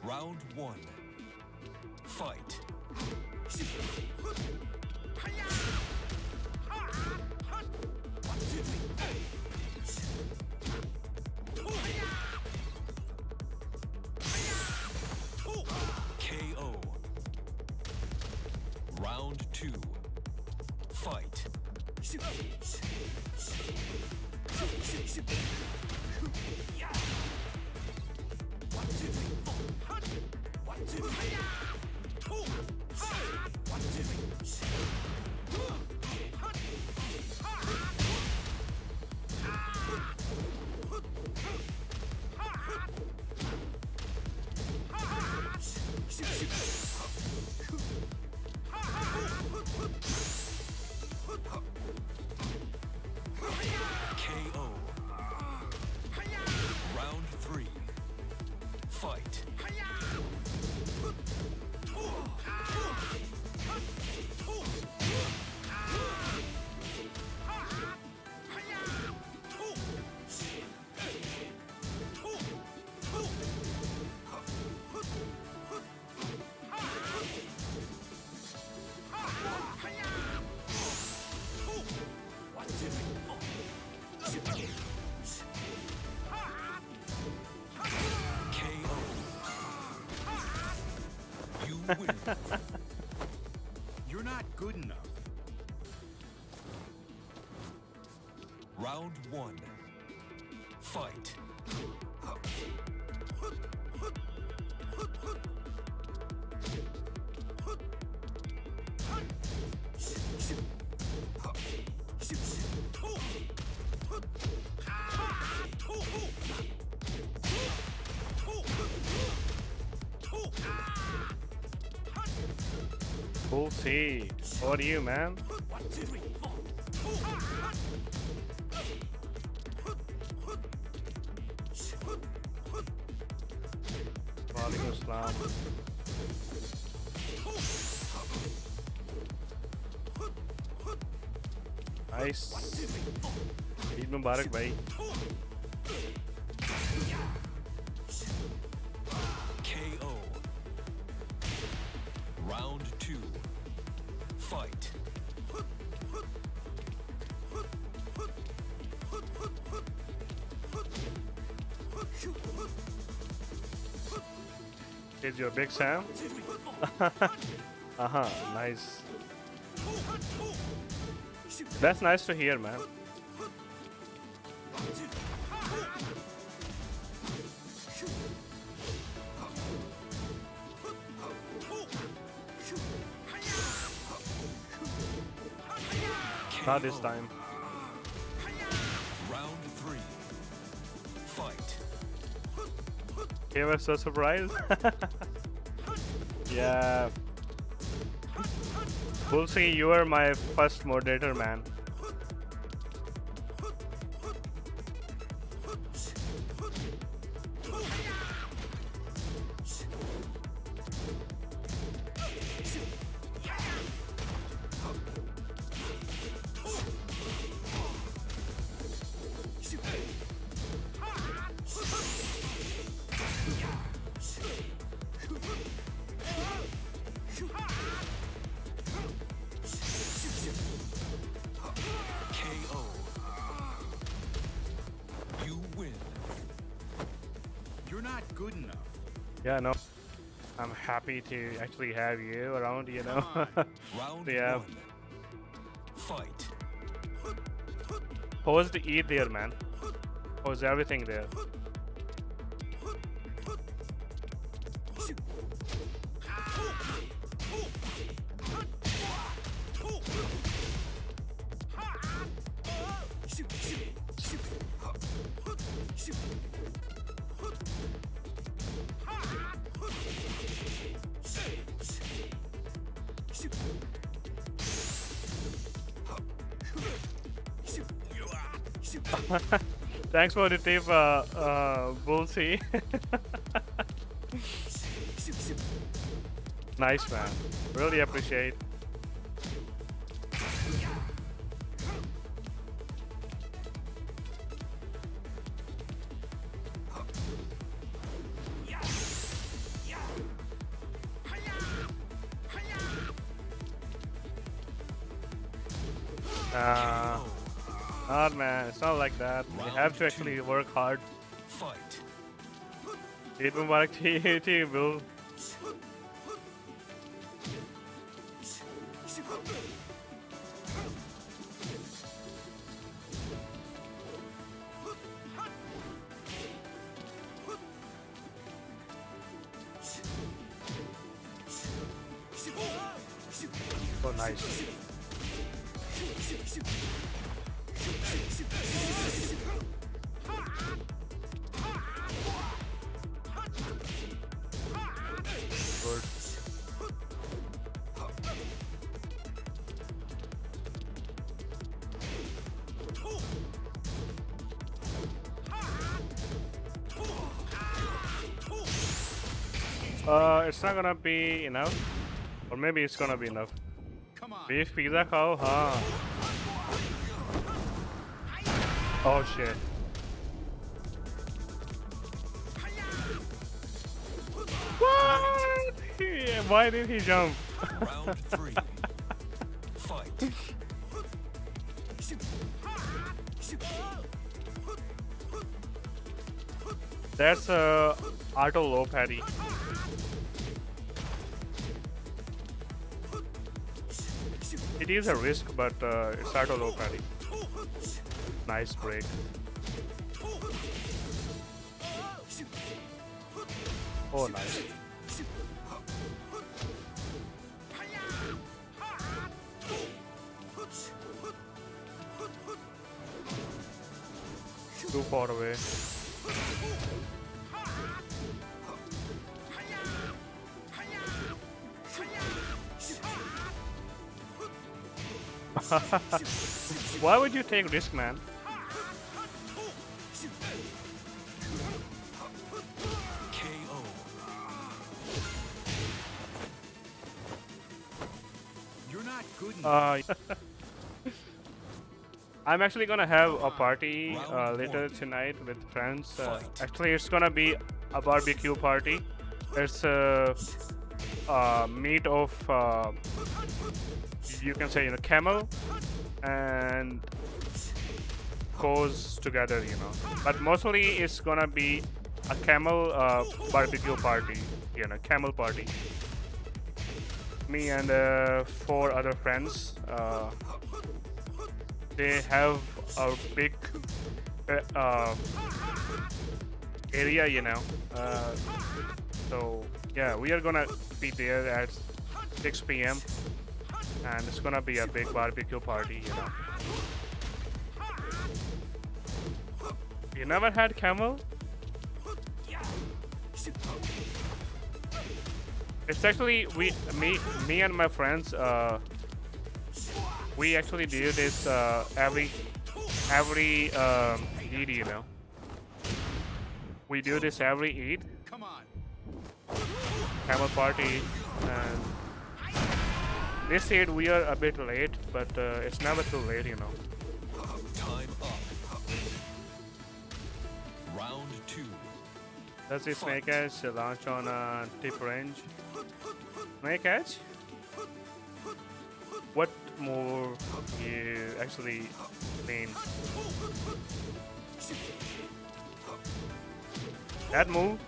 Round one. Fight. KO. Round two. Fight. KO. Round three. Fight. You win. You're not good enough. Round one. Fight. Cool T, what are you, man? Body slam. Nice. Eid Mubarak, bhai. KO. Round two. Fight. Did your big Sam? Nice. That's nice to hear, man. Not this time. Round three. Fight. He was so surprised. Yeah. Bullseye, you were my first moderator, man. KO. You win. You're not good enough. Yeah, no. I'm happy to actually have you around, you know. Round one. Fight. Pause the Eid there, man. Pause everything there. Thanks for the tip, Bullseye. Nice, man. Really appreciate. Oh man, it's not like that. You have to actually work hard. Fight. Eid Mubarak to you, bro. Oh, nice. Good. It's not gonna be enough, or maybe it's gonna be enough. Beef pizza, cow, huh? Oh shit. What? Why did he jump? Round three. Fight. That's a auto low patty. It is a risk, but it's auto low patty. Nice break. Oh, nice. Too far away. Why would you take risk, man? KO. You're not good enough. I'm actually gonna have a party later tonight with friends. Actually, it's gonna be a barbecue party. It's meat of you can say, you know, camel and cows together, you know, but mostly it's gonna be a camel barbecue party, you know, camel party. Me and 4 other friends, they have a big area, you know, so yeah, we are gonna be there at 6 p.m. and it's gonna be a big barbecue party, you know. You never had camel? It's actually me and my friends. We actually do this every Eid, you know. We do this every Eid. Come on. Camel party. And this Eid we are a bit late, but it's never too late, you know. Time up. Round 2. Does this snake edge launch on a tip range? Snake edge? What more you actually mean? That move?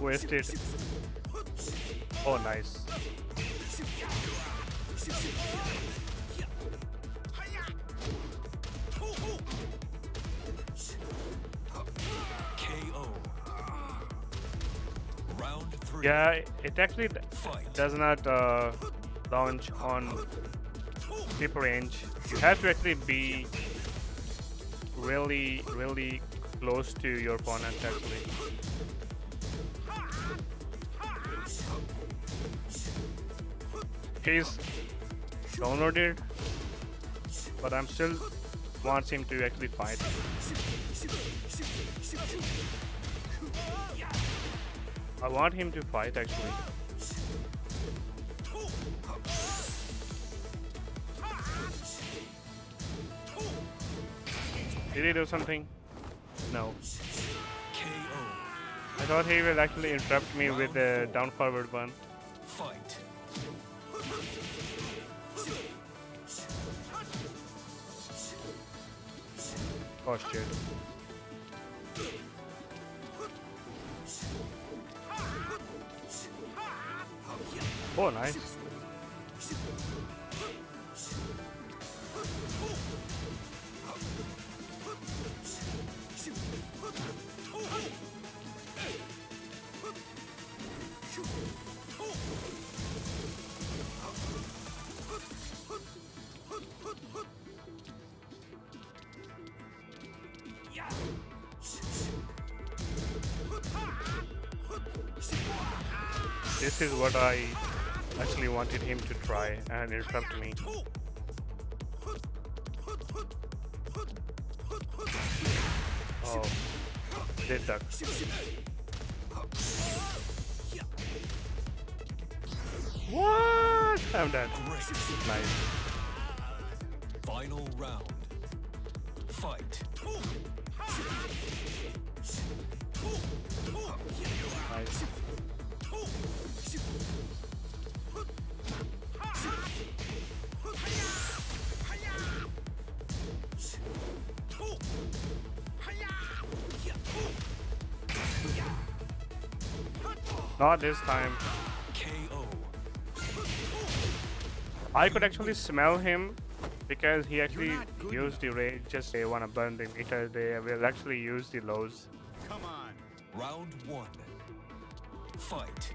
Wasted. Oh, nice. KO. Round 3. Yeah, it actually does not launch on deep range. You have to actually be really, really close to your opponent, actually. He's downloaded, but I'm still want him to actually fight. I want him to fight actually. Did he do something? No. I thought he will actually interrupt me with the down forward one. Fight. Posture. Oh, nice. This is what I actually wanted him to try, and it helped me. Oh, they duck. What? I'm done. Nice. Final round. Fight. Nice. Not this time. KO. I could actually smell him because he actually used the rage. Just they want to burn them because they will actually use the lows. Come on. Round one. Fight.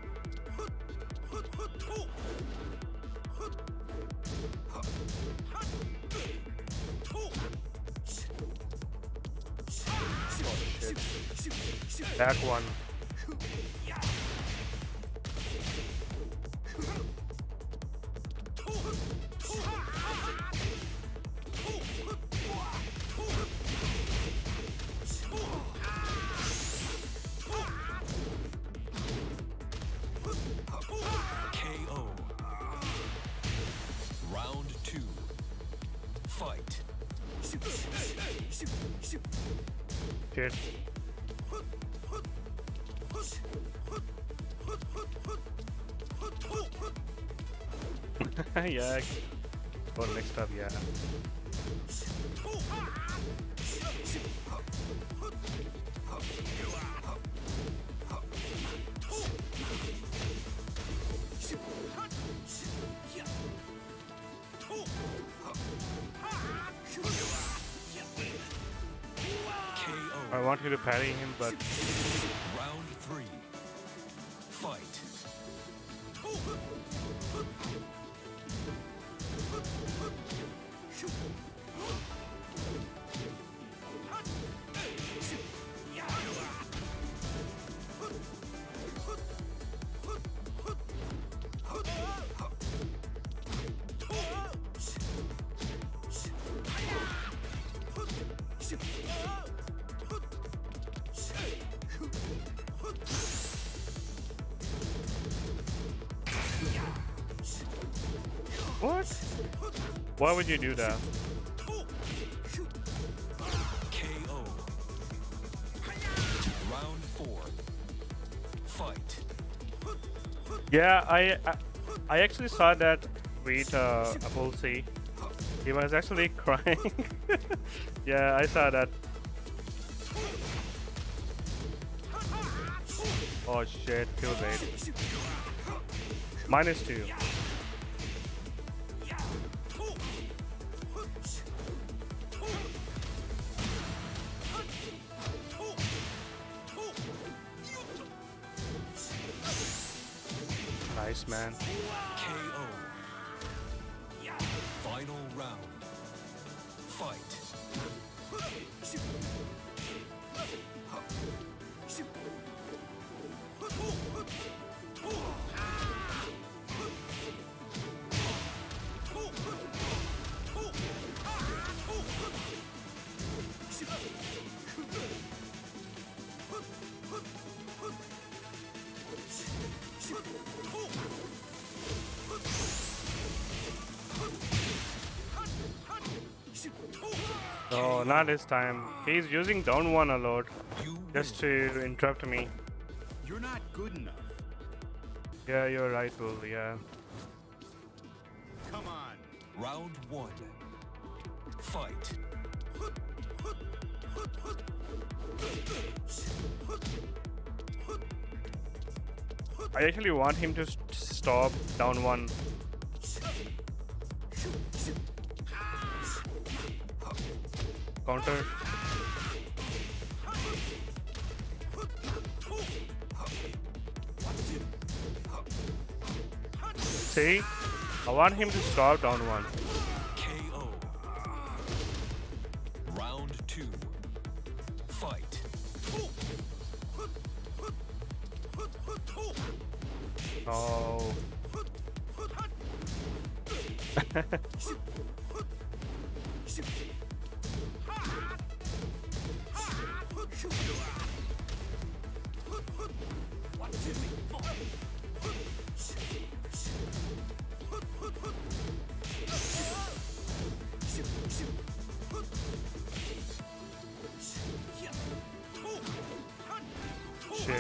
That one. KO. Round two. Fight. Shit. Yeah. Or next up, yeah. I want you to parry him, but round three. Fight. What? Why would you do that? KO. Round four. Fight. Yeah, I actually saw that with Apolsi. He was actually crying. Yeah, I saw that. Oh shit! Too late. -2. Nice, man. KO. Final round. Fight. No, not this time. He's using down one a lot just to interrupt me. You're not good enough. Yeah, you're right, Bull. Yeah. Come on. Round one. Fight. I actually want him to stop down one. Counter. See? I want him to stop down one. KO. Round two. Fight. Oh. Shit.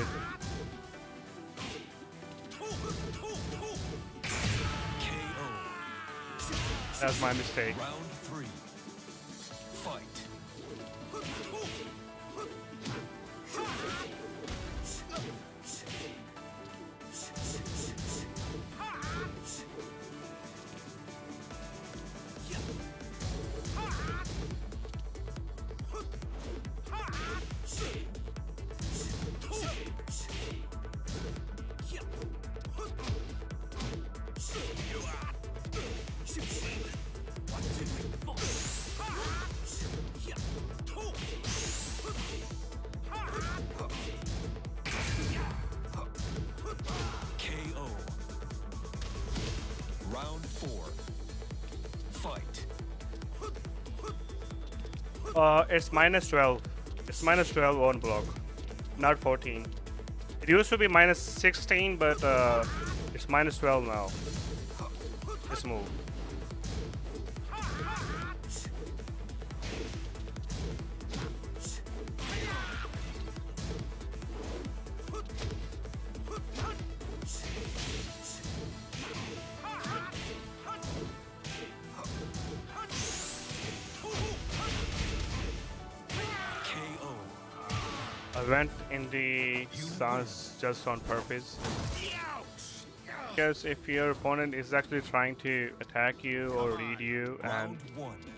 That's my mistake. Round three. Fight. It's minus 12. It's minus 12 on block, not 14. It used to be minus 16, but it's minus 12 now. Let's move. Went in the stance just on purpose, because if your opponent is actually trying to attack you or read you and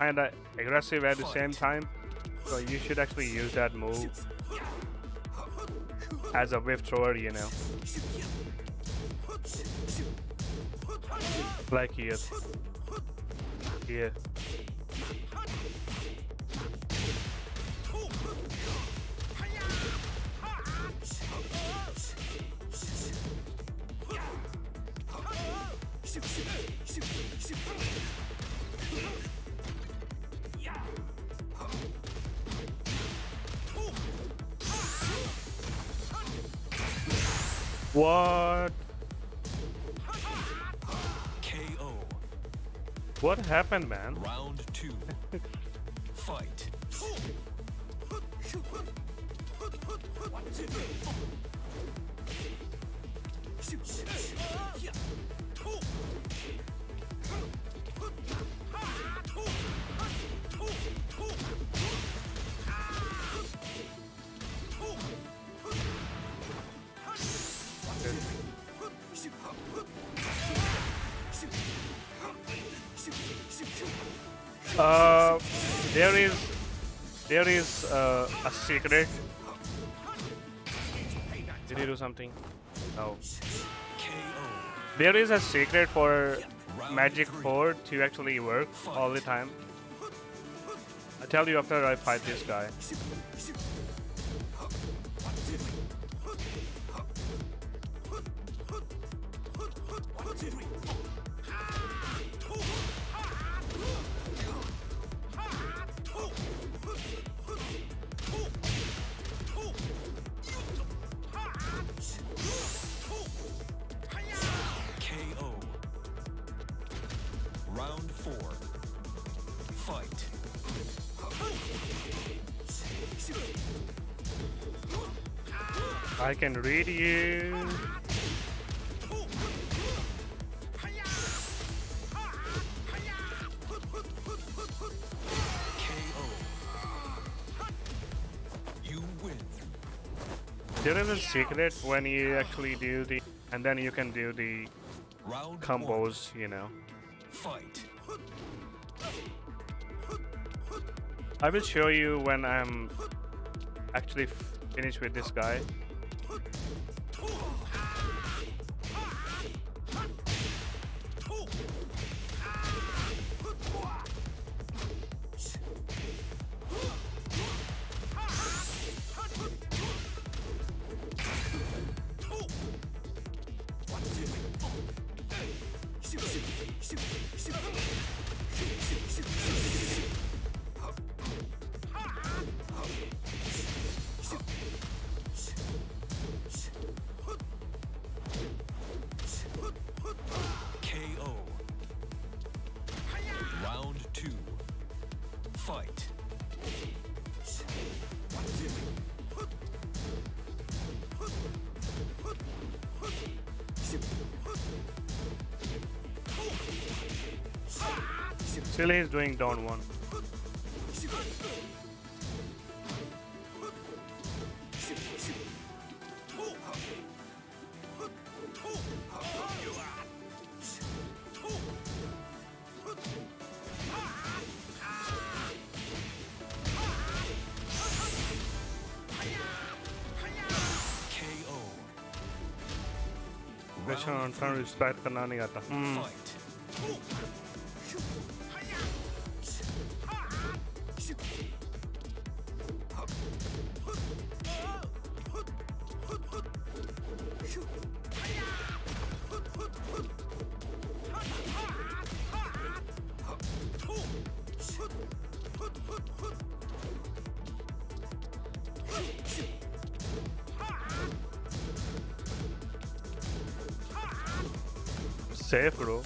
kind of aggressive at the same time, so you should actually use that move as a whip thrower, you know, like here. Yeah. What? KO. What happened, man? Round two. Fight. There is a secret. Did he do something? No. There is a secret for Magic 4 to actually work all the time. I'll tell you after I fight this guy. Round four. Fight. I can read you. There is a secret when you actually do the, and then you can do the combos, you know. Fight. I will show you when I'm actually finished with this guy. Still he's doing down one. I'm trying to respect the nani aata. Safe, bro.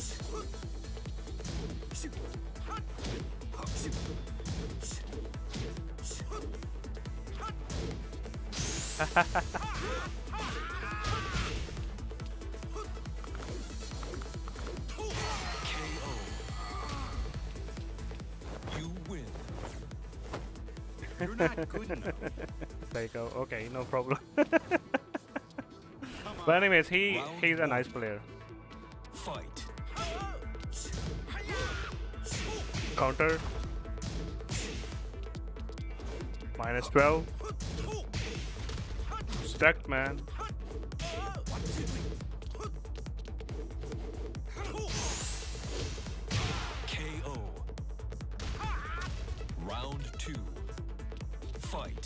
You win. You're not good enough. Psycho. Okay, no problem. But anyways, he's a nice player. Fight. Counter. -12. Stacked, man. KO. Round 2. Fight.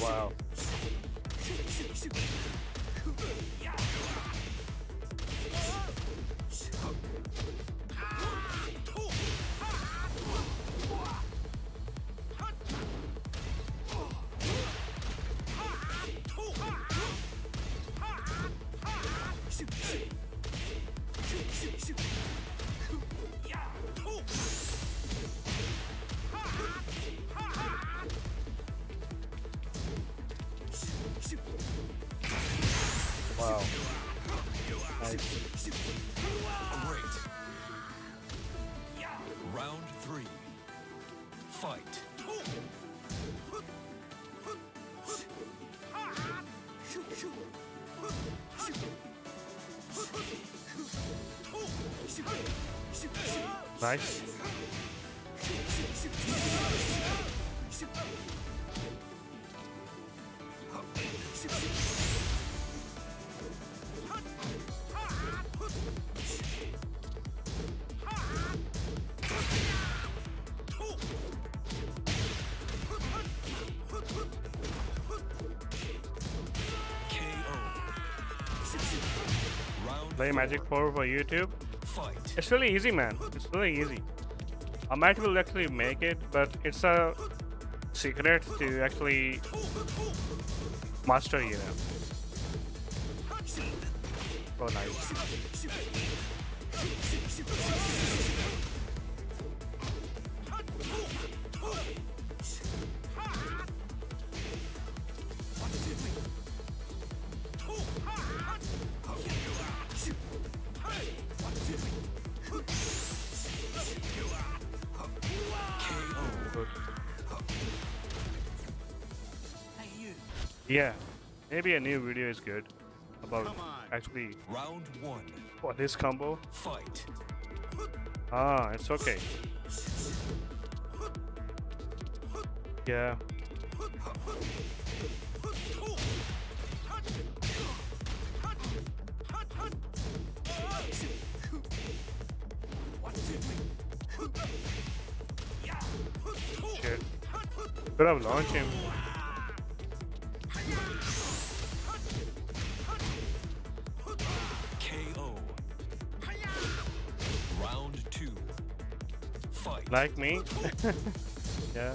Wow. Wow. Nice. Great. Round 3. Fight. Nice. Play Magic 4 for YouTube. Fight. It's really easy, man. It's really easy. I might will actually make it, but it's a secret to actually master, you know. Oh, nice. Yeah, maybe a new video is good about actually Round 1 for this combo. Fight. Ah, it's okay. Yeah. Shit. Could have launched him. KO. Round 2. Fight. Like me? Yeah.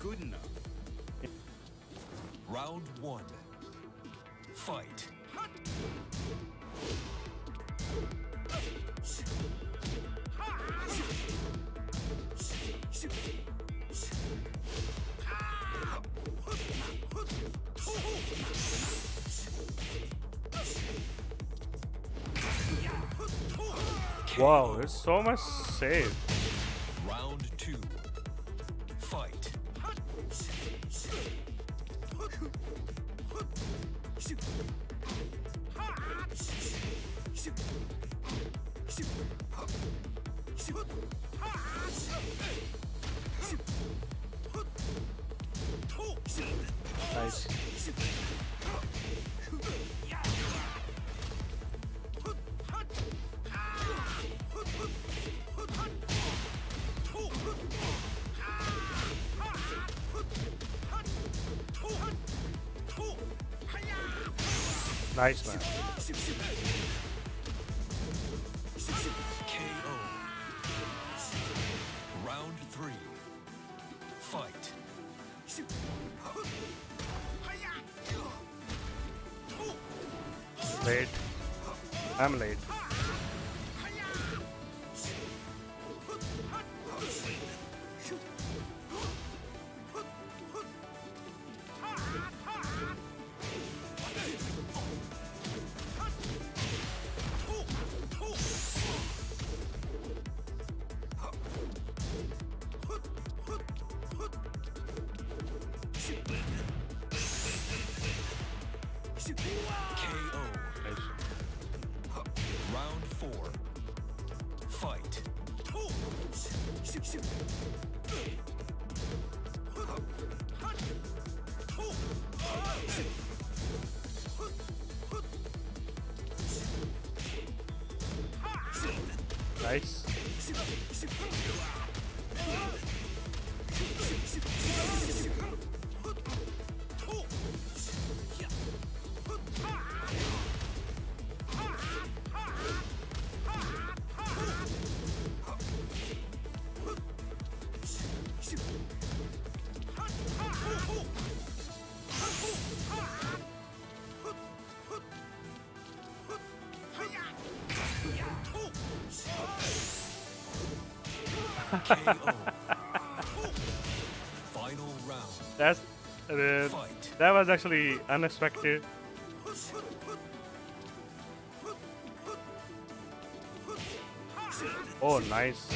Good enough. Round 1. Fight. Wow, there's so much save. Round 2. Fight. Nice. Nice, man. KO. Round 3. Fight. Late. I'm late. KO. Round 4. Fight. Nice. KO. Final round. That's that was actually unexpected. Oh, nice.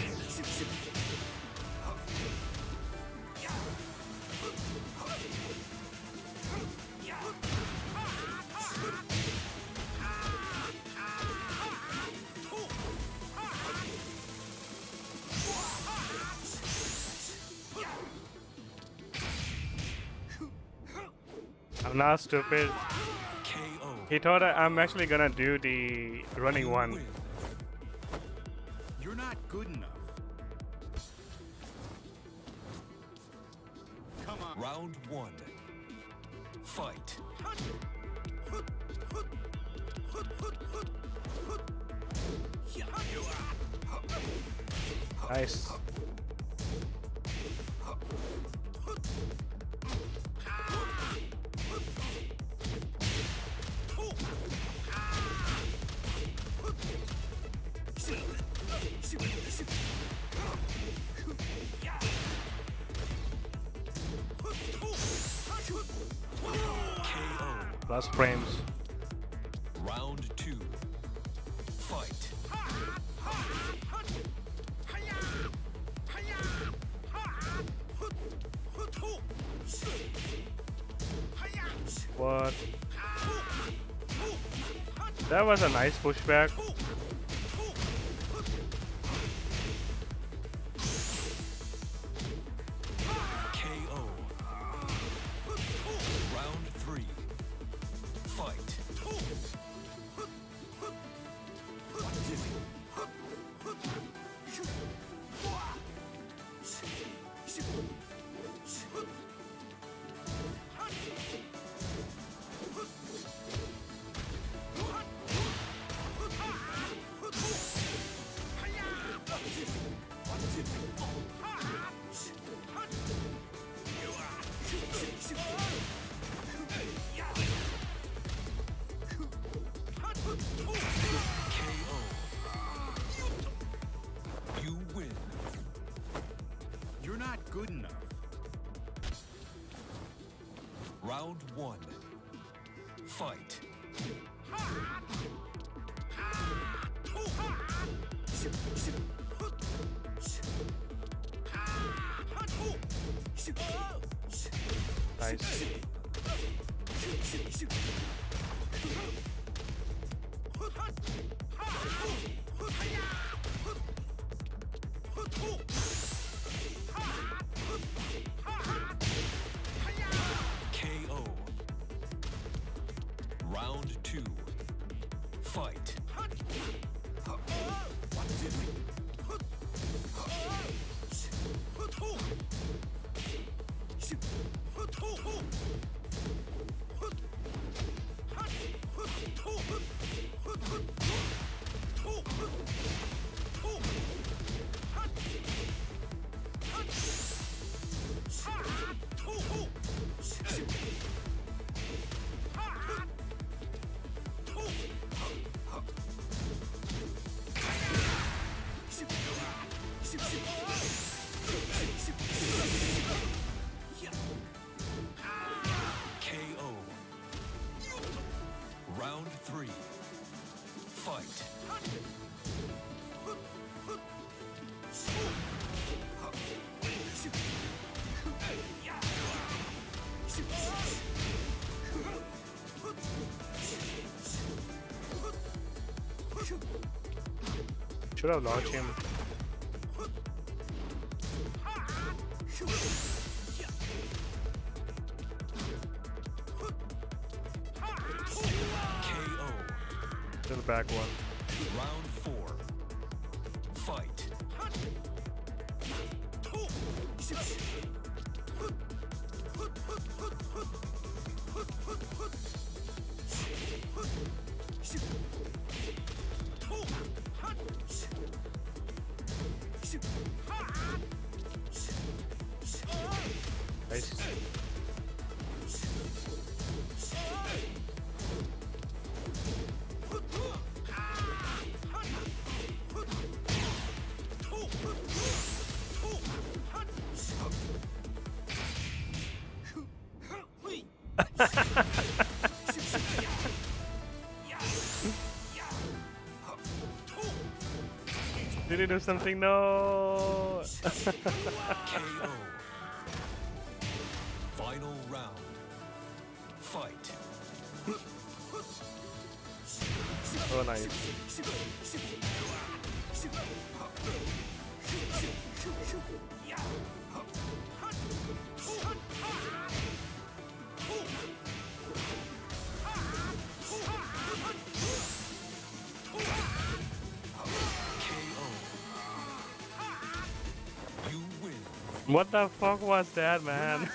I'm not stupid. He thought I'm actually gonna do the running one. You're not good enough. Come on. Round one. Fight. Nice. Plus frames. Round two. Fight. What? That was a nice pushback. Good enough. Round one. Fight. Nice. Round two. Fight. Round three. Fight. Should have launched him. To the back one. Round four. Fight. Nice. did it or something? No! KO. Final round. Fight. Oh, nice. What the fuck was that, man?